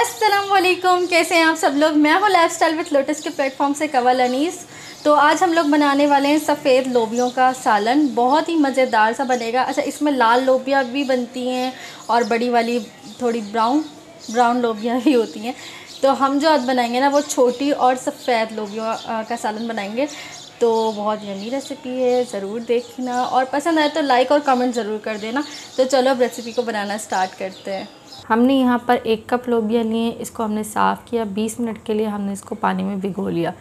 अस्सलामुअलैकुम, कैसे हैं आप सब लोग। मैं हूँ लाइफ स्टाइल विथ लोटस के प्लेटफॉर्म से कवल अनीस। तो आज हम लोग बनाने वाले हैं सफ़ेद लोबियों का सालन, बहुत ही मज़ेदार सा बनेगा। अच्छा, इसमें लाल लोबिया भी बनती हैं और बड़ी वाली थोड़ी ब्राउन लोबिया भी होती हैं। तो हम जो आज बनाएंगे ना, वो छोटी और सफ़ेद लोबियों का सालन बनाएंगे। तो बहुत यम्मी रेसिपी है, ज़रूर देखना और पसंद आए तो लाइक और कमेंट ज़रूर कर देना। तो चलो अब रेसिपी को बनाना स्टार्ट करते हैं। हमने यहाँ पर 1 कप लोबिया लिए, इसको हमने साफ़ किया, 20 मिनट के लिए हमने इसको पानी में भिगो लिया।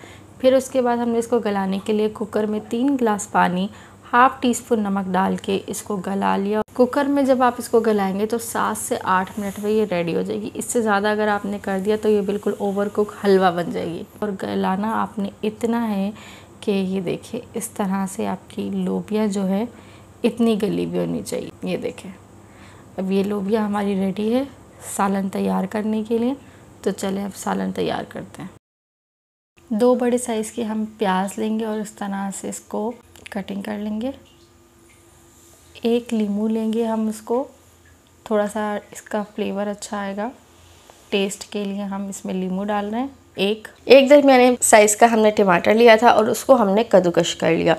फिर उसके बाद हमने इसको गलाने के लिए कुकर में 3 गिलास पानी, 1/2 टीस्पून नमक डाल के इसको गला लिया। कुकर में जब आप इसको गलाएंगे तो 7 से 8 मिनट में ये रेडी हो जाएगी। इससे ज़्यादा अगर आपने कर दिया तो ये बिल्कुल ओवर कुक हलवा बन जाएगी। और गलाना आपने इतना है कि ये देखिए, इस तरह से आपकी लोबिया जो है इतनी गली भी होनी चाहिए। ये देखें, अब ये लोबिया हमारी रेडी है सालन तैयार करने के लिए। तो चलें अब सालन तैयार करते हैं। 2 बड़े साइज़ के हम प्याज लेंगे और इस तरह से इसको कटिंग कर लेंगे। 1 नींबू लेंगे हम, इसको थोड़ा सा इसका फ्लेवर अच्छा आएगा, टेस्ट के लिए हम इसमें नींबू डाल रहे हैं। एक दरमियाने साइज़ का हमने टमाटर लिया था और उसको हमने कद्दूकश कर लिया।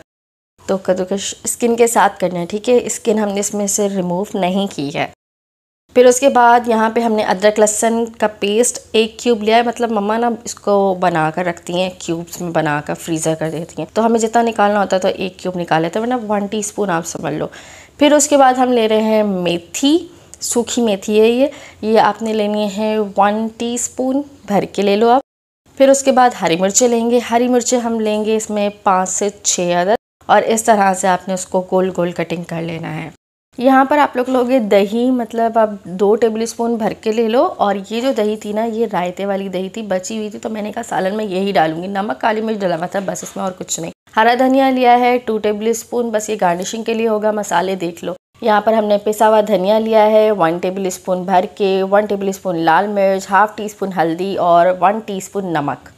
तो कद्दूकश स्किन के साथ करना है, ठीक है, स्किन हमने इसमें से रिमूव नहीं की है। फिर उसके बाद यहाँ पे हमने अदरक लहसुन का पेस्ट 1 क्यूब लिया है। मतलब मम्मा ना इसको बना कर रखती हैं, क्यूब्स में बना कर फ्रीज़र कर देती हैं। तो हमें जितना निकालना होता है तो 1 क्यूब निकाल लेते हैं, वरना 1 टीस्पून आप समझ लो। फिर उसके बाद हम ले रहे हैं मेथी, सूखी मेथी है ये आपने लेनी है 1 टीस्पून भर के ले लो आप। फिर उसके बाद हरी मिर्चें लेंगे, हरी मिर्चें हम लेंगे इसमें 5 से 6 अदद, और इस तरह से आपने उसको गोल गोल कटिंग कर लेना है। यहाँ पर आप लोग लोगे दही, मतलब आप 2 टेबलस्पून भर के ले लो। और ये जो दही थी ना, ये रायते वाली दही थी, बची हुई थी, तो मैंने कहा सालन में यही डालूंगी। नमक, काली मिर्च डला हुआ था बस इसमें, और कुछ नहीं। हरा धनिया लिया है 2 टेबलस्पून, बस ये गार्निशिंग के लिए होगा। मसाले देख लो, यहाँ पर हमने पिसा हुआ धनिया लिया है 1 टेबलस्पून भर के, 1 टेबलस्पून लाल मिर्च, 1/2 टीस्पून हल्दी और 1 टीस्पून नमक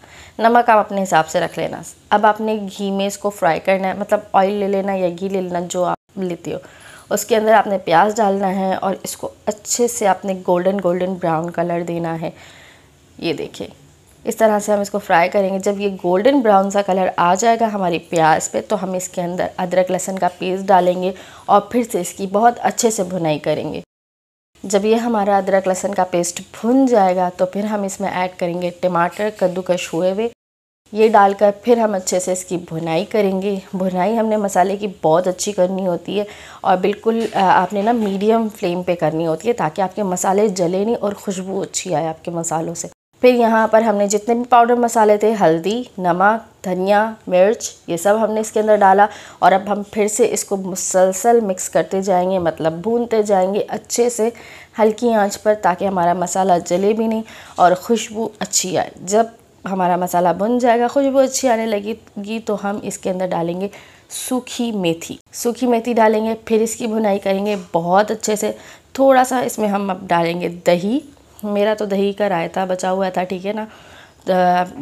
आप अपने हिसाब से रख लेना। अब आपने घी में इसको फ्राई करना है, मतलब ऑयल ले लेना या घी ले लेना जो आप लेते हो। उसके अंदर आपने प्याज डालना है और इसको अच्छे से आपने गोल्डन ब्राउन कलर देना है। ये देखिए, इस तरह से हम इसको फ्राई करेंगे। जब ये गोल्डन ब्राउन सा कलर आ जाएगा हमारी प्याज पे, तो हम इसके अंदर अदरक लहसुन का पेस्ट डालेंगे और फिर से इसकी बहुत अच्छे से भुनाई करेंगे। जब ये हमारा अदरक लहसुन का पेस्ट भुन जाएगा तो फिर हम इसमें ऐड करेंगे टमाटर कद्दूकस हुए हुए, ये डालकर फिर हम अच्छे से इसकी भुनाई करेंगे। भुनाई हमने मसाले की बहुत अच्छी करनी होती है और बिल्कुल आपने ना मीडियम फ्लेम पे करनी होती है, ताकि आपके मसाले जले नहीं और खुशबू अच्छी आए आपके मसालों से। फिर यहाँ पर हमने जितने भी पाउडर मसाले थे, हल्दी, नमक, धनिया, मिर्च, ये सब हमने इसके अंदर डाला। और अब हम फिर से इसको मुसलसल मिक्स करते जाएंगे, मतलब भूनते जाएंगे अच्छे से हल्की आंच पर, ताकि हमारा मसाला जले भी नहीं और खुशबू अच्छी आए। जब हमारा मसाला भुन जाएगा, खुशबू अच्छी आने लगेगी, तो हम इसके अंदर डालेंगे सूखी मेथी डालेंगे। फिर इसकी भुनाई करेंगे बहुत अच्छे से। थोड़ा सा इसमें हम अब डालेंगे दही, मेरा तो दही का रायता बचा हुआ था, ठीक है ना,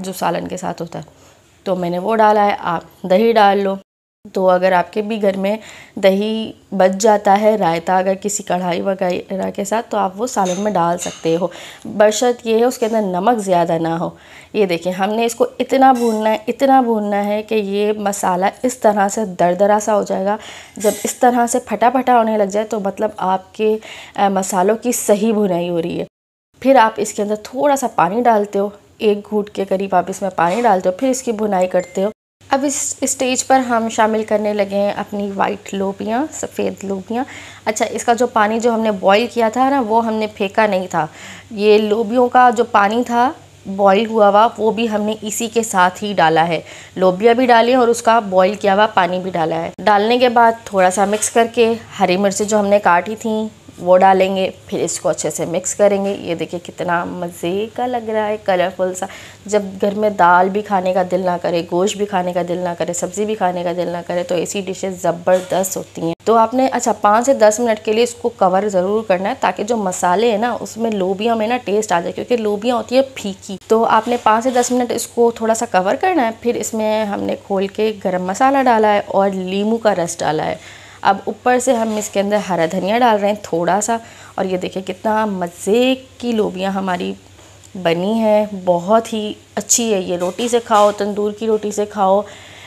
जो सालन के साथ होता है, तो मैंने वो डाला है, आप दही डाल लो। तो अगर आपके भी घर में दही बच जाता है, रायता अगर किसी कढ़ाई वगैरह के साथ, तो आप वो सालन में डाल सकते हो। बशर्त ये है उसके अंदर नमक ज़्यादा ना हो। ये देखिए, हमने इसको इतना भूनना है कि ये मसाला इस तरह से दरदरा सा हो जाएगा। जब इस तरह से फटा होने लग जाए तो मतलब आपके मसालों की सही भुनाई हो रही है। फिर आप इसके अंदर थोड़ा सा पानी डालते हो, 1 घूंट के करीब आप इसमें पानी डालते हो, फिर इसकी भुनाई करते हो। अब इस स्टेज पर हम शामिल करने लगे हैं अपनी वाइट लोबियाँ, सफ़ेद लोबियाँ। अच्छा, इसका जो पानी जो हमने बॉईल किया था ना, वो हमने फेंका नहीं था। ये लोबियों का जो पानी था बॉईल हुआ हुआ, वो भी हमने इसी के साथ ही डाला है। लोबिया भी डाली और उसका बॉईल किया हुआ पानी भी डाला है। डालने के बाद थोड़ा सा मिक्स करके हरी मिर्चें जो हमने काटी थी वो डालेंगे, फिर इसको अच्छे से मिक्स करेंगे। ये देखिए कितना मज़े का लग रहा है, कलरफुल सा। जब घर में दाल भी खाने का दिल ना करे, गोश्त भी खाने का दिल ना करे, सब्ज़ी भी खाने का दिल ना करे, तो ऐसी डिशेस ज़बरदस्त होती हैं। तो आपने अच्छा 5 से 10 मिनट के लिए इसको कवर ज़रूर करना है, ताकि जो मसाले हैं ना उसमें, लोबिया में ना टेस्ट आ जाए, क्योंकि लोबिया होती है फीकी। तो आपने 5 से 10 मिनट इसको थोड़ा सा कवर करना है। फिर इसमें हमने खोल के गरम मसाला डाला है और नींबू का रस डाला है। अब ऊपर से हम इसके अंदर हरा धनिया डाल रहे हैं थोड़ा सा, और ये देखिए कितना मज़े की लोबियाँ हमारी बनी है, बहुत ही अच्छी है। ये रोटी से खाओ, तंदूर की रोटी से खाओ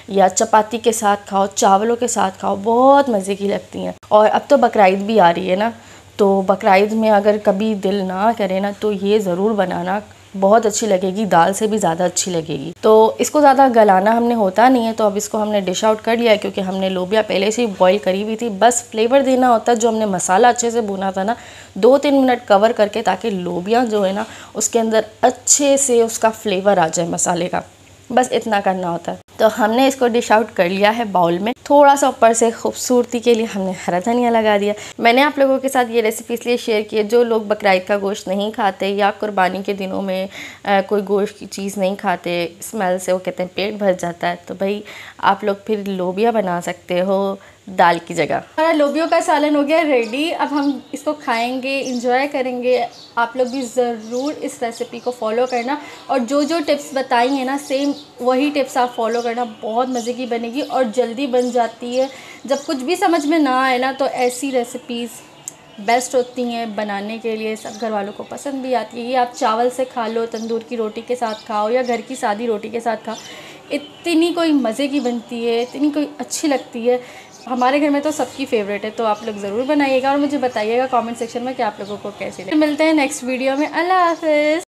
या चपाती के साथ खाओ, चावलों के साथ खाओ, बहुत मज़े की लगती हैं। और अब तो बकरीद भी आ रही है ना, तो बकरीद में अगर कभी दिल ना करे ना तो ये ज़रूर बनाना, बहुत अच्छी लगेगी, दाल से भी ज़्यादा अच्छी लगेगी। तो इसको ज़्यादा गलाना हमने होता नहीं है, तो अब इसको हमने डिश आउट कर लिया है क्योंकि हमने लोबिया पहले से ही बॉईल करी हुई थी। बस फ्लेवर देना होता है, जो हमने मसाला अच्छे से भुना था ना, 2-3 मिनट कवर करके, ताकि लोबिया जो है ना उसके अंदर अच्छे से उसका फ्लेवर आ जाए मसाले का, बस इतना करना होता है। तो हमने इसको डिश आउट कर लिया है बाउल में। थोड़ा सा ऊपर से खूबसूरती के लिए हमने हरा धनिया लगा दिया। मैंने आप लोगों के साथ ये रेसिपी इसलिए शेयर की है, जो लोग बकरीद का गोश्त नहीं खाते या कुर्बानी के दिनों में कोई गोश्त की चीज़ नहीं खाते, स्मेल से वो कहते हैं पेट भर जाता है, तो भाई आप लोग फिर लोबिया बना सकते हो दाल की जगह। हमारा लोबियों का सालन हो गया रेडी, अब हम इसको खाएंगे, इंजॉय करेंगे। आप लोग भी ज़रूर इस रेसिपी को फॉलो करना, और जो जो टिप्स बताई हैं ना सेम वही टिप्स आप फॉलो करना, बहुत मज़े की बनेगी और जल्दी बन जाती है। जब कुछ भी समझ में ना आए ना तो ऐसी रेसिपीज़ बेस्ट होती हैं बनाने के लिए, सब घर वालों को पसंद भी आती है। ये आप चावल से खा लो, तंदूर की रोटी के साथ खाओ या घर की सादी रोटी के साथ खाओ, इतनी कोई मज़े की बनती है, इतनी कोई अच्छी लगती है। हमारे घर में तो सबकी फेवरेट है, तो आप लोग ज़रूर बनाइएगा और मुझे बताइएगा कमेंट सेक्शन में कि आप लोगों को कैसी लगी। मिलते हैं नेक्स्ट वीडियो में, अल्लाह हाफ़िज़।